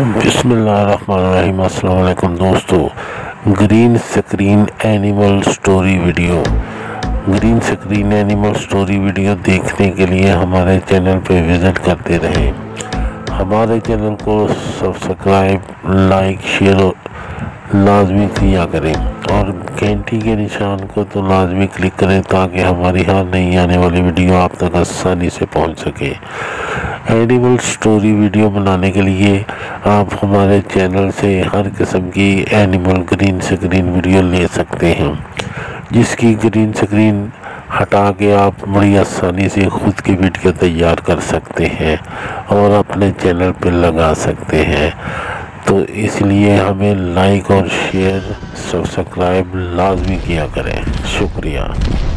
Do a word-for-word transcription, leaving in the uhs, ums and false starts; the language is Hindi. बिस्मिल्लाहिर्रहमानिर्रहीम। अस्सलाम वालेकुम दोस्तों, green screen animal story video green screen animal story video देखने के लिए हमारे चैनल पे विज़िट करते रहें। हमारे चैनल को सब्सक्राइब, लाइक, शेयर लाजमी किया करें और घंटी के निशान को तो लाजमी क्लिक करें ताकि हमारी हर नई आने वाली वीडियो आप तक आसानी से पहुँच सके। एनिमल स्टोरी वीडियो बनाने के लिए आप हमारे चैनल से हर किस्म की एनिमल ग्रीन स्क्रीन वीडियो ले सकते हैं, जिसकी ग्रीन स्क्रीन हटा के आप बड़ी आसानी से ख़ुद की वीडियो तैयार कर सकते हैं और अपने चैनल पर लगा सकते हैं। तो इसलिए हमें लाइक और शेयर, सब्सक्राइब लाजमी किया करें। शुक्रिया।